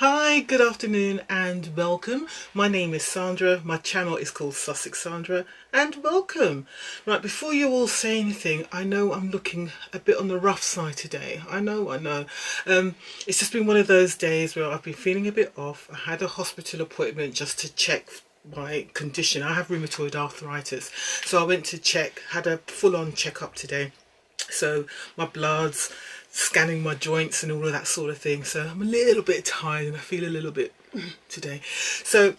Hi, good afternoon and welcome. My name is Sandra, my channel is called Sussex Sandra, and welcome. Right, before you all say anything, I know I'm looking a bit on the rough side today. I know. It's just been one of those days where I've been feeling a bit off. I had a hospital appointment just to check my condition. I have rheumatoid arthritis, so I went to check, had a full-on checkup today. So my bloods, scanning my joints and all of that sort of thing. So I'm a little bit tired and I feel a little bit today. So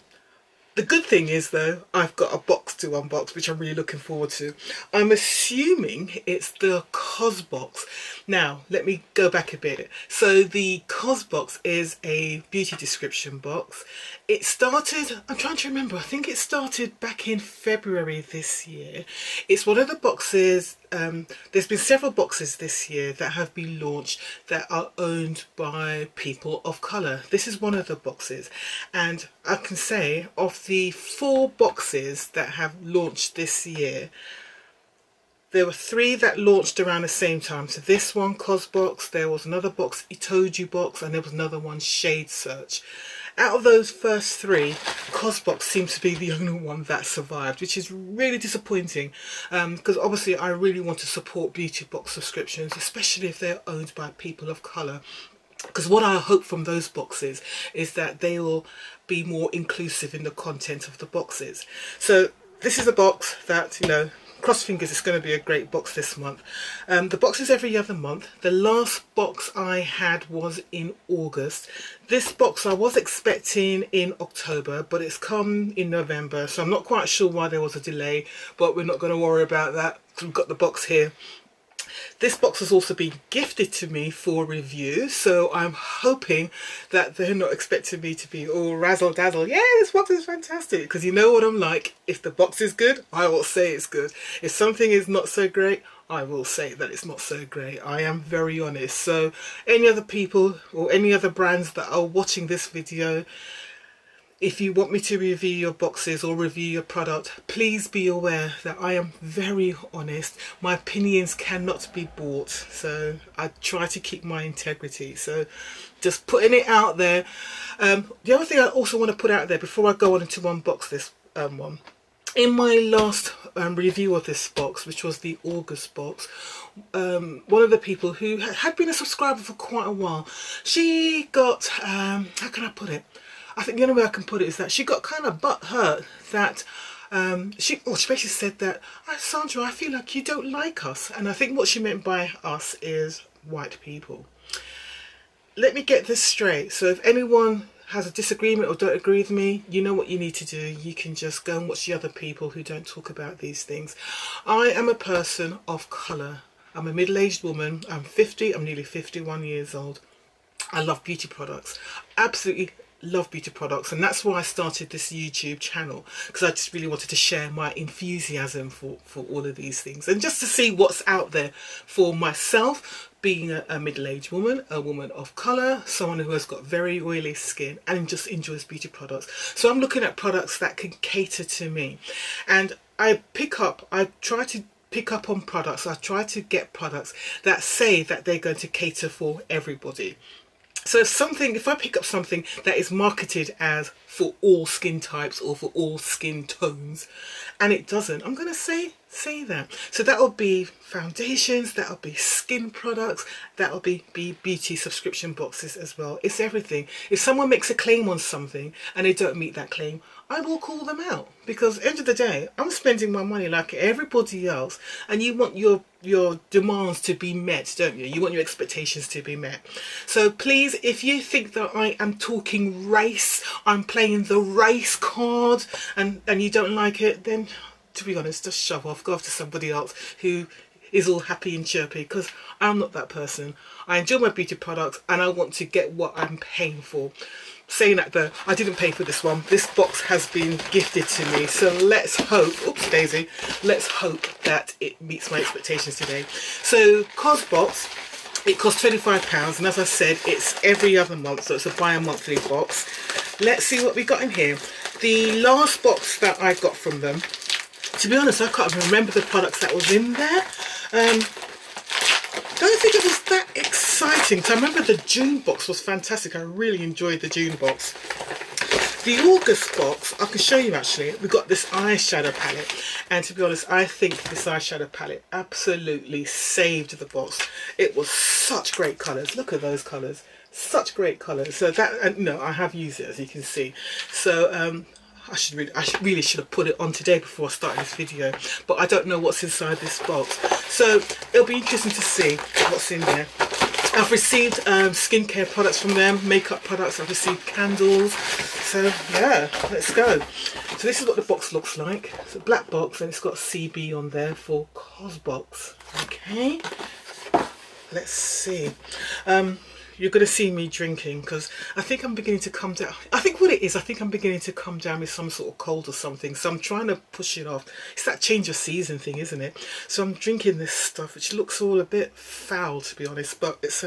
the good thing is though, I've got a box to unbox, which I'm really looking forward to. I'm assuming it's the Cosbox. Now, let me go back a bit. So the Cosbox is a beauty description box. It started, I'm trying to remember, I think it started back in February this year. It's one of the boxes, there's been several boxes this year that have been launched that are owned by people of colour. This is one of the boxes, and I can say of the 4 boxes that have launched this year, there were 3 that launched around the same time. So this one, Cosbox, there was another box, Itoju box, and there was another one, Shade Search. Out of those first 3, Cosbox seems to be the only one that survived, which is really disappointing, because obviously I really want to support beauty box subscriptions, especially if they're owned by people of colour. Because what I hope from those boxes is that they will be more inclusive in the content of the boxes. So this is a box that, you know, cross fingers, it's going to be a great box this month. The box is every other month. The last box I had was in August. This box I was expecting in October, but it's come in November, so I'm not quite sure why there was a delay, but we're not going to worry about that. We've got the box here. This box has also been gifted to me for review, so I'm hoping that they're not expecting me to be all razzle dazzle. Yeah, this box is fantastic, because you know what I'm like. If the box is good, I will say it's good. If something is not so great, I will say that it's not so great. I am very honest. So any other people or any other brands that are watching this video, if you want me to review your boxes or review your product, please be aware that I am very honest. My opinions cannot be bought, so I try to keep my integrity. So just putting it out there. The other thing I also want to put out there before I go on into unbox this one. In my last review of this box, which was the August box, one of the people who had been a subscriber for quite a while, she got, how can I put it? I think the only way I can put it is that she got kind of butthurt that she basically said that, oh, Sandra, I feel like you don't like us. And I think what she meant by us is white people. Let me get this straight. So if anyone has a disagreement or don't agree with me, you know what you need to do. You can just go and watch the other people who don't talk about these things. I am a person of colour. I'm a middle-aged woman. I'm 50. I'm nearly 51 years old. I love beauty products. Absolutely love beauty products, and that's why I started this YouTube channel, because I just really wanted to share my enthusiasm for all of these things, and just to see what's out there for myself, being a middle-aged woman, a woman of colour, someone who has got very oily skin and just enjoys beauty products. So I'm looking at products that can cater to me, and I try to pick up on products. I try to get products that say that they're going to cater for everybody. So if I pick up something that is marketed as for all skin types or for all skin tones, and it doesn't, I'm going to say that. So that'll be foundations, that'll be skin products, that'll be beauty subscription boxes as well. It's everything. If someone makes a claim on something and they don't meet that claim, I will call them out, because at the end of the day, I'm spending my money like everybody else, and you want your demands to be met, don't you? You want your expectations to be met. So please, if you think that I am talking race, I'm playing the race card, and you don't like it, then to be honest, just shove off, go after somebody else who is all happy and chirpy, because I'm not that person. I enjoy my beauty products and I want to get what I'm paying for. Saying that though, I didn't pay for this one. This box has been gifted to me, so let's hope, oops daisy, let's hope that it meets my expectations today. So Cosbox, it costs £25, and as I said, it's every other month, so it's a bi-monthly box. Let's see what we got in here. The last box that I got from them, to be honest, I can't remember the products that was in there. Don't think it was that exciting. So I remember the June box was fantastic. I really enjoyed the June box. The August box, I can show you actually, we've got this eyeshadow palette, and to be honest, I think this eyeshadow palette absolutely saved the box. It was such great colours. Look at those colours. Such great colours. So that, and no, I have used it, as you can see. So I really should have put it on today before I started this video, but I don't know what's inside this box. So it'll be interesting to see what's in there. I've received skincare products from them, makeup products, I've received candles. So yeah, let's go. So this is what the box looks like. It's a black box and it's got CB on there for Cosbox. Okay, let's see. You're going to see me drinking because I think I'm beginning to come down. I think what it is, I think I'm beginning to come down with some sort of cold or something. So I'm trying to push it off. It's that change of season thing, isn't it? So I'm drinking this stuff, which looks all a bit foul, to be honest. But it's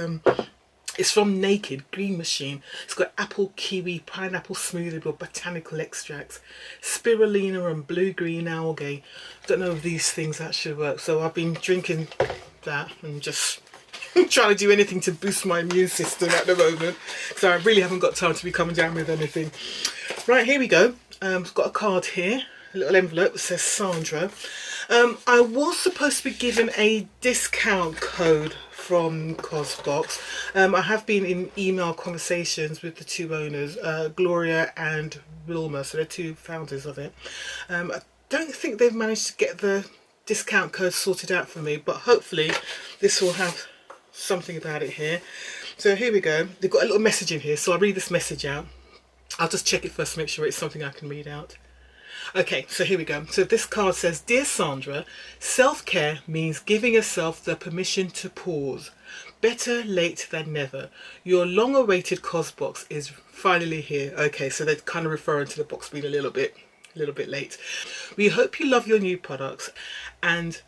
from Naked Green Machine. It's got apple, kiwi, pineapple smoothie with botanical extracts, spirulina and blue-green algae. I don't know if these things actually work. So I've been drinking that and just... I'm trying to do anything to boost my immune system at the moment, so I really haven't got time to be coming down with anything. Right, here we go. I've got a card here, a little envelope that says Sandra. I was supposed to be given a discount code from Cosbox. I have been in email conversations with the two owners, Gloria and Wilma, so they're two founders of it. I don't think they've managed to get the discount code sorted out for me, but hopefully this will have something about it here. So here we go. They've got a little message in here, so I'll read this message out. I'll just check it first to make sure it's something I can read out. Okay, so here we go. So this card says, Dear Sandra, self-care means giving yourself the permission to pause. Better late than never. Your long-awaited Cosbox is finally here. Okay, so they're kind of referring to the box being a little bit late. We hope you love your new products and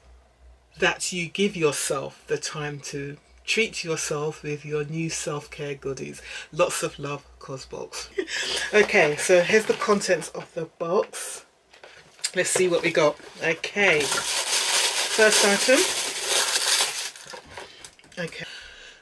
that you give yourself the time to treat yourself with your new self-care goodies. Lots of love, Cosbox. Okay, so here's the contents of the box. Let's see what we got. Okay, first item. Okay,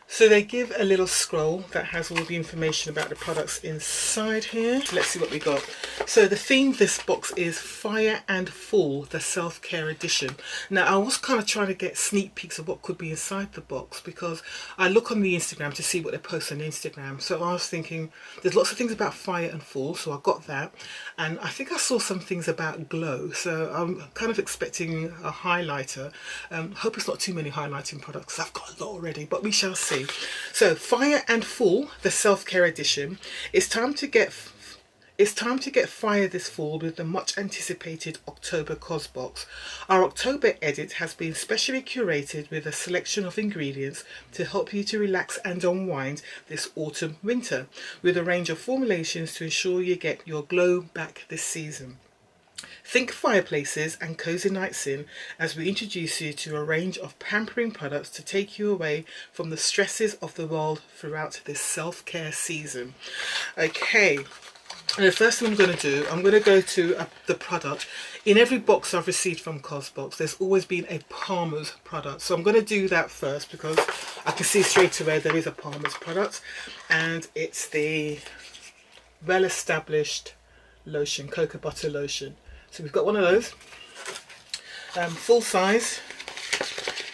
so they give a little scroll that has all the information about the products inside here. Let's see what we got. So the theme of this box is Fire and Fall, the self-care edition. Now I was kind of trying to get sneak peeks of what could be inside the box because I look on the Instagram to see what they post on Instagram. So I was thinking there's lots of things about fire and fall, so I got that. And I think I saw some things about glow. So I'm kind of expecting a highlighter. Hope it's not too many highlighting products. I've got a lot already, but we shall see. So Fire and Fall, the self-care edition. It's time to get fire this fall with the much anticipated October Cosbox. Our October edit has been specially curated with a selection of ingredients to help you to relax and unwind this autumn winter, with a range of formulations to ensure you get your glow back this season. Think fireplaces and cozy nights in as we introduce you to a range of pampering products to take you away from the stresses of the world throughout this self-care season. Okay, and the first thing I'm going to do, I'm going to go to the product. In every box I've received from Cosbox, there's always been a Palmer's product. So I'm going to do that first because I can see straight away there is a Palmer's product, and it's the well-established lotion, cocoa butter lotion. So we've got one of those, full size.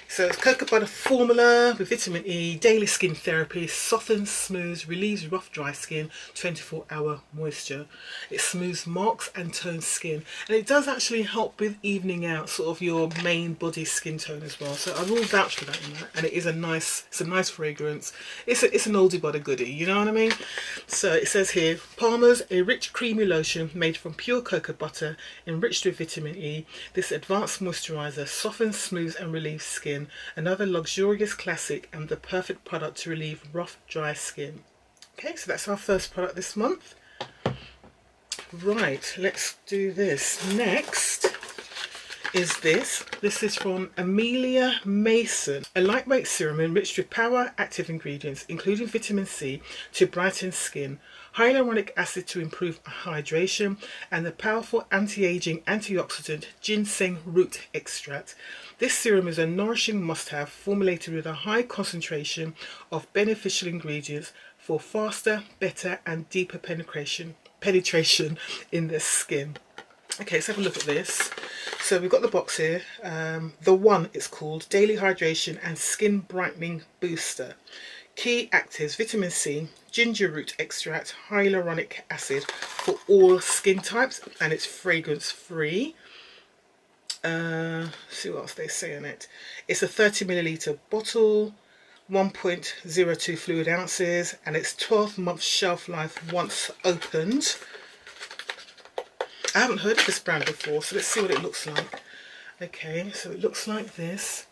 So it's cocoa butter formula with vitamin E, daily skin therapy, softens, smooths, relieves rough dry skin, 24-hour moisture. It smooths marks and tones skin, and it does actually help with evening out sort of your main body skin tone as well. So I will vouch for that in that, and it is a nice fragrance. It's an oldie but a goodie, you know what I mean? So it says here, Palmer's, a rich creamy lotion made from pure cocoa butter, enriched with vitamin E. This advanced moisturiser softens, smooths and relieves skin. Another luxurious classic and the perfect product to relieve rough, dry skin. Okay, so that's our first product this month. Right, let's do this next. is this. This is from Amelia Maysun. A lightweight serum enriched with power active ingredients, including vitamin C to brighten skin, hyaluronic acid to improve hydration, and the powerful anti-aging antioxidant ginseng root extract. This serum is a nourishing must-have, formulated with a high concentration of beneficial ingredients for faster, better, and deeper penetration in the skin. Okay, let's have a look at this. So we've got the box here. The one is called Daily Hydration and Skin Brightening Booster. Key actives: vitamin C, ginger root extract, hyaluronic acid for all skin types, and it's fragrance free. See what else they say on it. It's a 30ml bottle, 1.02 fluid ounces, and it's 12-month shelf life once opened. I haven't heard of this brand before, so let's see what it looks like. Okay, so it looks like this.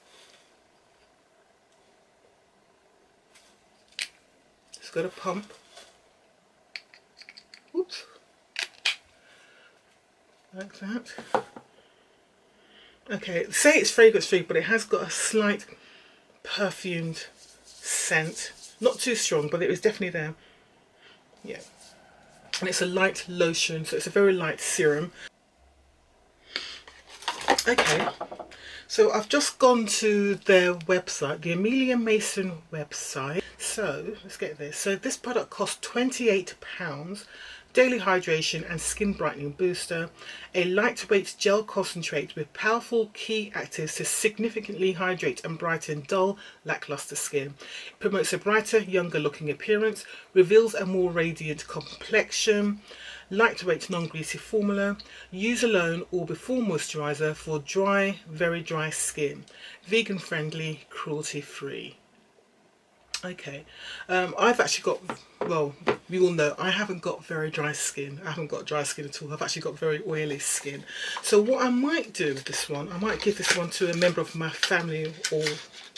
It's got a pump. Oops. Like that. Okay, say it's fragrance free, but it has got a slight perfumed scent. Not too strong, but it was definitely there. Yeah. And it's a light lotion, so it's a very light serum. Okay, so I've just gone to their website, the Amelia Maysun website. So let's get this. So this product costs £28. Daily Hydration and Skin Brightening Booster, a lightweight gel concentrate with powerful key actives to significantly hydrate and brighten dull, lackluster skin. It promotes a brighter, younger looking appearance, reveals a more radiant complexion. Lightweight, non-greasy formula. Use alone or before moisturiser for dry, very dry skin. Vegan friendly, cruelty free. Okay, I've actually got, well, we all know I haven't got very dry skin. I haven't got dry skin at all. I've actually got very oily skin. So what I might do with this one, I might give this one to a member of my family, or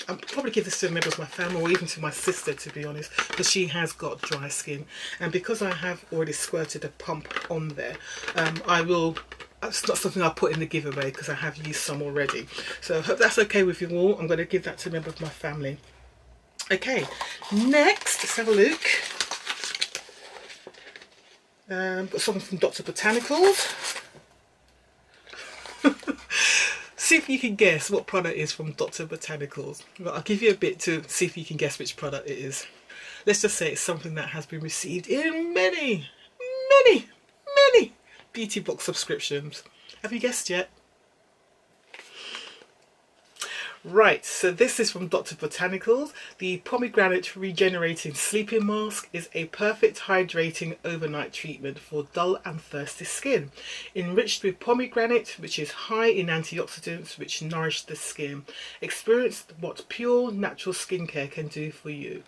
I'll probably give this to a member of my family, or even to my sister, to be honest, because she has got dry skin. And because I have already squirted a pump on there, I will... It's not something I'll put in the giveaway because I have used some already. So I hope that's okay with you all. I'm going to give that to a member of my family. Okay, next, let's have a look. Got something from Dr. Botanicals. See if you can guess what product is from Dr. Botanicals. Well, I'll give you a bit to see if you can guess which product it is. Let's just say it's something that has been received in many Beauty Box subscriptions. Have you guessed yet? Right, so this is from Dr. Botanicals. The Pomegranate Regenerating Sleeping Mask is a perfect hydrating overnight treatment for dull and thirsty skin. Enriched with pomegranate, which is high in antioxidants which nourish the skin. Experience what pure natural skincare can do for you.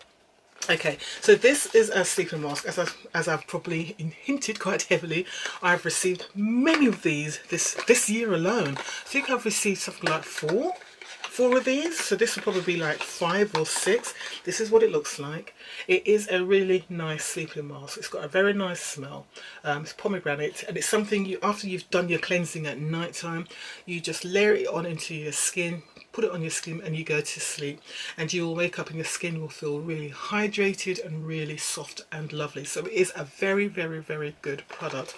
Okay, so this is a sleeping mask. As I've probably hinted quite heavily, I've received many of these this year alone. I think I've received something like four of these, so this will probably be like 5 or 6. This is what it looks like. It is a really nice sleeping mask. It's got a very nice smell. It's pomegranate, and it's something you, after you've done your cleansing at night time, you just layer it on into your skin, put it on your skin, and you go to sleep, and you'll wake up and your skin will feel really hydrated and really soft and lovely. So it is a very, very, very good product,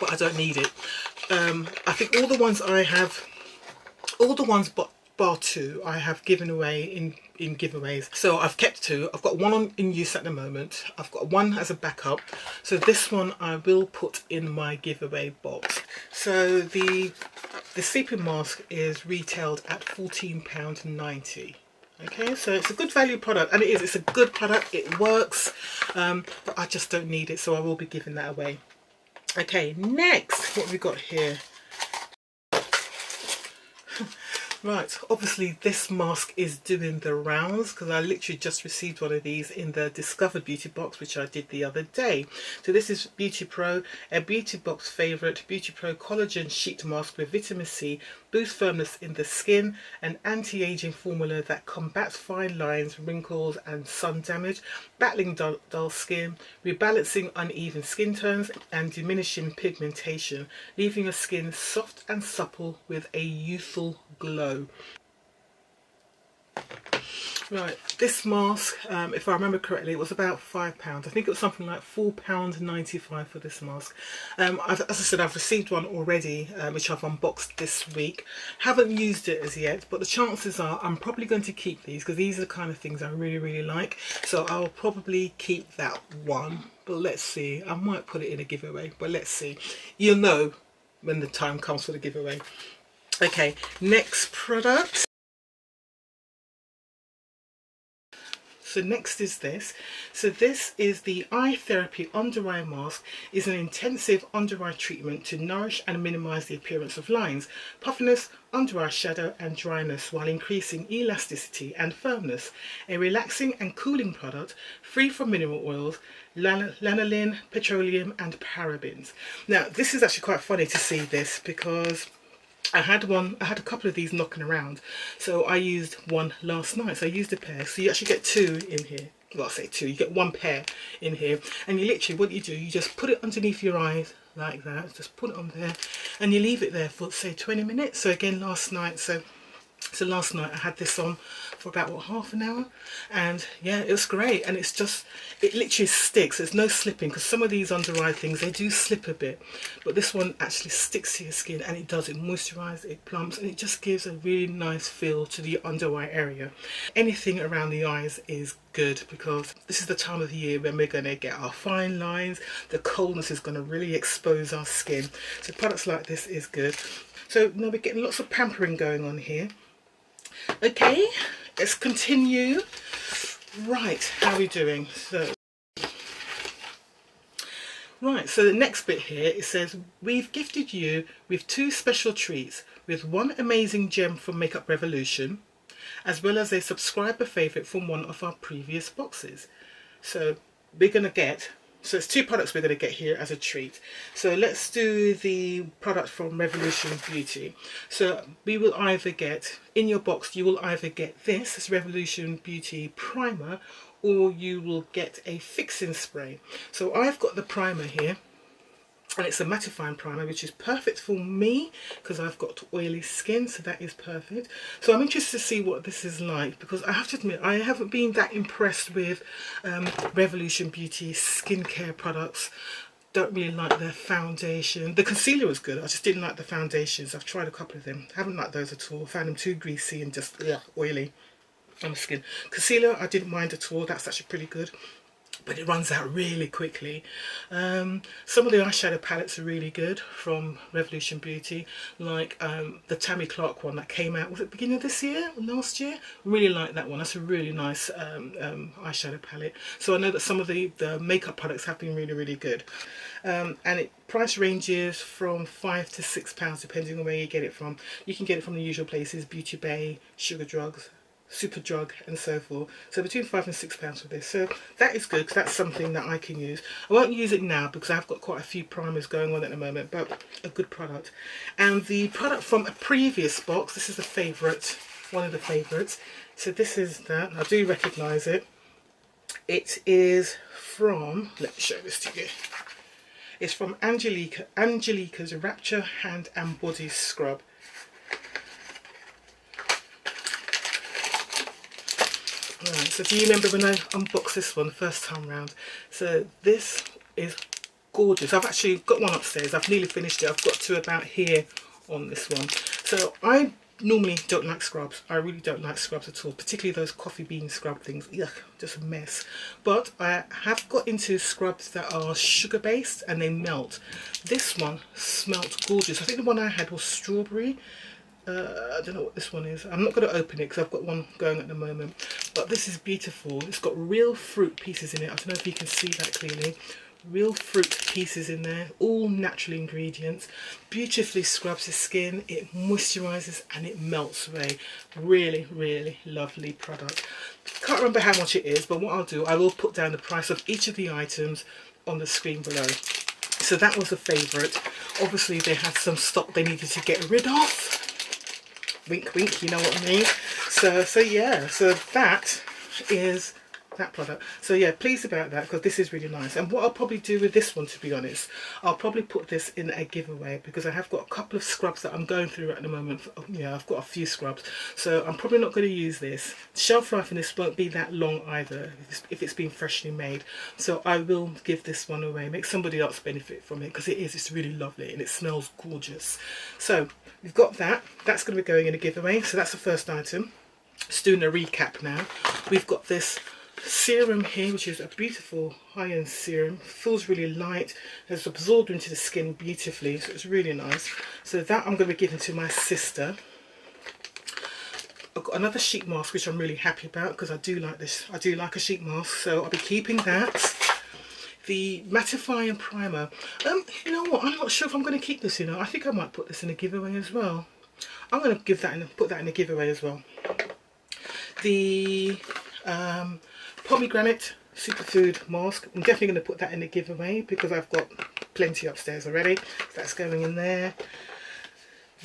but I don't need it. I think all the ones I have, all the ones but bar 2, I have given away in giveaways. So I've kept 2. I've got 1 in use at the moment. I've got 1 as a backup. So this one I will put in my giveaway box. So the sleeping mask is retailed at £14.90. Okay, so it's a good value product, and it is. It's a good product. It works, but I just don't need it, so I will be giving that away. Okay, next, what have we got here? Right, obviously this mask is doing the rounds because I literally just received one of these in the Discovered Beauty box, which I did the other day. So this is Beauty Pro, a Beauty Box favourite, Beauty Pro Collagen Sheet Mask with Vitamin C, boosts firmness in the skin, an anti-aging formula that combats fine lines, wrinkles and sun damage, battling dull skin, rebalancing uneven skin tones and diminishing pigmentation, leaving your skin soft and supple with a youthful glow. Right, this mask, if I remember correctly, it was about £5. I think it was something like £4.95 for this mask. As I said, I've received one already, which I've unboxed this week. Haven't used it as yet, but the chances are I'm probably going to keep these because these are the kind of things I really, really like. So I'll probably keep that one. But let's see. I might put it in a giveaway, but let's see. You'll know when the time comes for the giveaway. Okay, next product. So next is this. So this is the Eye Therapy Under Eye Mask. It's an intensive under eye treatment to nourish and minimise the appearance of lines, puffiness, under eye shadow and dryness while increasing elasticity and firmness. A relaxing and cooling product free from mineral oils, lanolin, petroleum and parabens. Now this is actually quite funny to see this because I had a couple of these knocking around, so I used one last night. So I used a pair, so you actually get two in here. Well, I say two, you get one pair in here, and you literally, what you do, you just put it underneath your eyes like that, just put it on there, and you leave it there for say 20 minutes. So again last night, so last night I had this on for about what, half an hour, and yeah, it was great. And it's just, it literally sticks, there's no slipping, because some of these under eye things, they do slip a bit, but this one actually sticks to your skin, and it does, it moisturizes, it plumps, and it just gives a really nice feel to the under eye area. Anything around the eyes is good because this is the time of the year when we're going to get our fine lines, the coldness is going to really expose our skin, so products like this is good. So now we're getting lots of pampering going on here. Okay, let's continue. Right, how are we doing? So the next bit here, it says, we've gifted you with two special treats, with one amazing gem from Makeup Revolution, as well as a subscriber favourite from one of our previous boxes. So we're going to get, so it's two products we're going to get here as a treat. So let's do the product from Revolution Beauty. So we will either get, in your box, you will either get this Revolution Beauty primer, or you will get a fixing spray. So I've got the primer here, and it's a mattifying primer, which is perfect for me because I've got oily skin, so that is perfect. So I'm interested to see what this is like, because I have to admit I haven't been that impressed with Revolution Beauty skincare products. Don't really like their foundation. The concealer was good, I just didn't like the foundations. I've tried a couple of them, haven't liked those at all. Found them too greasy and just oily on the skin. Concealer I didn't mind at all, that's actually pretty good, but it runs out really quickly. Some of the eyeshadow palettes are really good from Revolution Beauty, like the Tammy Clark one that came out, was it beginning of this year or last year? Really like that one, that's a really nice eyeshadow palette. So I know that some of the makeup products have been really, really good. And it price ranges from £5 to £6 depending on where you get it from. You can get it from the usual places, Beauty Bay, Sugar Drugs, Superdrug and so forth. So between £5 and £6 for this, so that is good because that's something that I can use. I won't use it now because I've got quite a few primers going on at the moment, but a good product. And the product from a previous box, this is a favourite, one of the favourites. So this is that, I do recognise it. It is from, let me show this to you. It's from Angelica's Rapture Hand and Body Scrub. Right, so do you remember when I unboxed this one the first time round? So this is gorgeous. I've actually got one upstairs. I've nearly finished it. I've got to about here on this one. So I normally don't like scrubs. I really don't like scrubs at all, particularly those coffee bean scrub things. Ugh, just a mess. But I have got into scrubs that are sugar based and they melt. This one smelt gorgeous. I think the one I had was strawberry. I don't know what this one is. I'm not going to open it because I've got one going at the moment. But this is beautiful. It's got real fruit pieces in it. I don't know if you can see that clearly. real fruit pieces in there, all natural ingredients, beautifully scrubs the skin, it moisturizes and it melts away. Really, really lovely product. Can't remember how much it is, but what I'll do, I will put down the price of each of the items on the screen below. So that was a favourite. Obviously they had some stock they needed to get rid of. Wink wink, you know what I mean. So yeah, so that is that product. So yeah, pleased about that because this is really nice. And what I'll probably do with this one, to be honest, I'll probably put this in a giveaway because I have got a couple of scrubs that I'm going through at the moment. Yeah, I've got a few scrubs, so I'm probably not going to use this. Shelf life in this won't be that long either if it's been freshly made, so I will give this one away, make somebody else benefit from it because it's really lovely and it smells gorgeous. So we've got that, that's going to be going in a giveaway. So that's the first item. Just doing a recap now, we've got this serum here, which is a beautiful high-end serum. Feels really light, it's absorbed into the skin beautifully, so it's really nice. So that I'm going to be giving to my sister. I've got another sheet mask which I'm really happy about because I do like this, I do like a sheet mask, so I'll be keeping that. The mattifying primer, you know what, I'm not sure if I'm going to keep this, you know, I think I might put this in a giveaway as well. I'm going to give that and put that in a giveaway as well. The pomegranate superfood mask, I'm definitely going to put that in the giveaway because I've got plenty upstairs already, so that's going in there.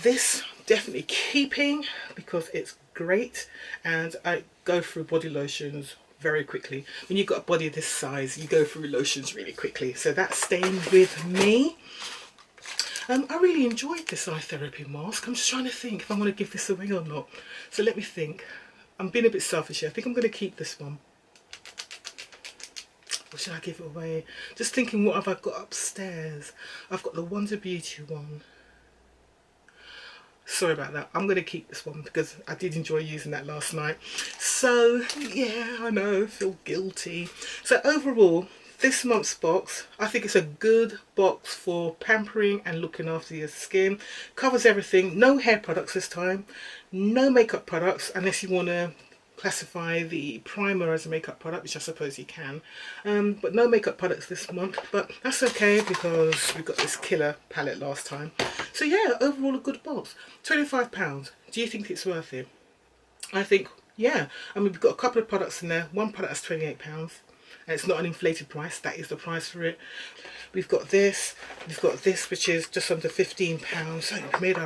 This definitely keeping because it's great, and I go through body lotions very quickly. When you've got a body this size, you go through lotions really quickly, so that's staying with me. I really enjoyed this eye therapy mask. I'm just trying to think if I want to give this away or not, so let me think. I'm being a bit selfish here. I think I'm going to keep this one. Or should I give it away? Just thinking, what have I got upstairs? I've got the Wonder Beauty one. Sorry about that. I'm going to keep this one because I did enjoy using that last night. So, yeah, I know, feel guilty. So overall, this month's box, I think it's a good box for pampering and looking after your skin. Covers everything. No hair products this time, no makeup products unless you want to classify the primer as a makeup product, which I suppose you can, but no makeup products this month. But that's okay because we got this killer palette last time. So yeah, overall a good box. £25. Do you think it's worth it? I think, yeah. I mean, we've got a couple of products in there. One product is £28. And it's not an inflated price, that is the price for it. We've got this which is just under £15. So we've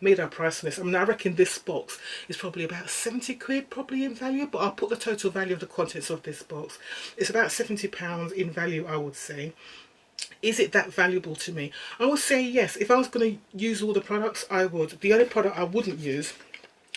made our price on this. I mean, I reckon this box is probably about 70 quid probably in value, but I'll put the total value of the contents of this box. It's about £70 in value, I would say. Is it that valuable to me? I would say yes. If I was going to use all the products, I would. The only product I wouldn't use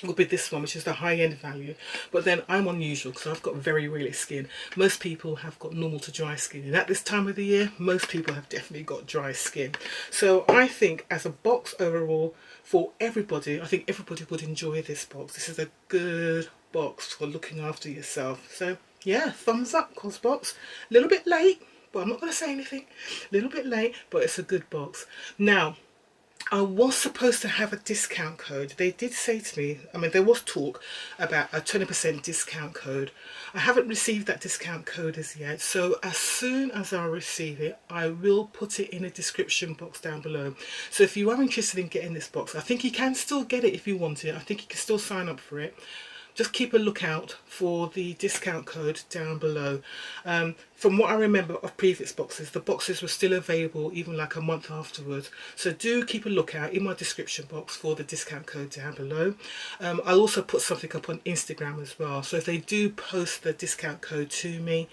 would be this one, which is the high-end value, but then I'm unusual because I've got very oily skin. Most people have got normal to dry skin, and at this time of the year most people have definitely got dry skin. So I think as a box overall for everybody, I think everybody would enjoy this box. This is a good box for looking after yourself. So yeah, thumbs up Cosbox. A little bit late, but I'm not going to say anything. A little bit late, but it's a good box. Now, I was supposed to have a discount code. They did say to me, I mean, there was talk about a 20% discount code. I haven't received that discount code as yet, so as soon as I receive it, I will put it in a description box down below. So if you are interested in getting this box, I think you can still get it if you want it. I think you can still sign up for it. Just keep a lookout for the discount code down below. From what I remember of previous boxes, the boxes were still available even like a month afterwards. So do keep a lookout in my description box for the discount code down below. I'll also put something up on Instagram as well. So if they do post the discount code to me,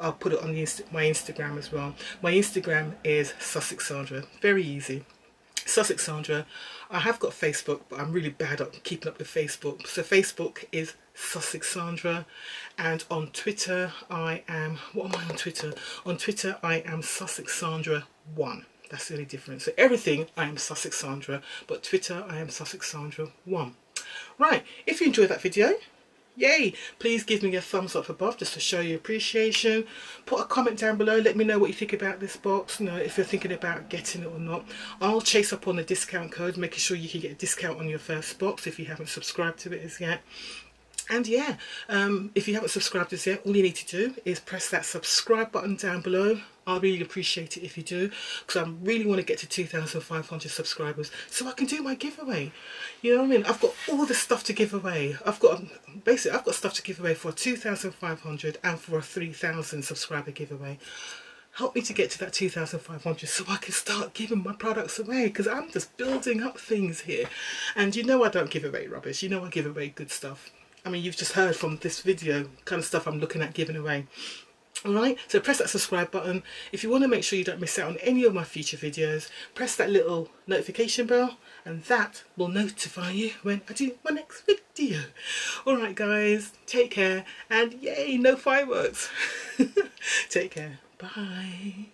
I'll put it on my Instagram as well. My Instagram is Sussex Sandra. Very easy. Sussex Sandra. I have got Facebook, but I'm really bad at keeping up with Facebook. So Facebook is Sussex Sandra, and on Twitter I am, what am I on Twitter? On Twitter I am Sussex Sandra 1. That's the only difference. So everything I am Sussex Sandra, but Twitter I am Sussex Sandra 1. Right, if you enjoyed that video, yay, please give me a thumbs up above just to show your appreciation. Put a comment down below, let me know what you think about this box, you know, if you're thinking about getting it or not. I'll chase up on the discount code, making sure you can get a discount on your first box if you haven't subscribed to it as yet. And yeah, if you haven't subscribed as yet, all you need to do is press that subscribe button down below. I really appreciate it if you do, because I really want to get to 2,500 subscribers so I can do my giveaway. You know what I mean? I've got all the stuff to give away. I've got stuff to give away for a 2,500 and for a 3,000 subscriber giveaway. Help me to get to that 2,500 so I can start giving my products away, because I'm just building up things here. And you know I don't give away rubbish. You know I give away good stuff. I mean, you've just heard from this video kind of stuff I'm looking at giving away. Alright, so press that subscribe button. If you want to make sure you don't miss out on any of my future videos, press that little notification bell, and that will notify you when I do my next video. Alright guys, take care, and yay, no fireworks. Take care. Bye.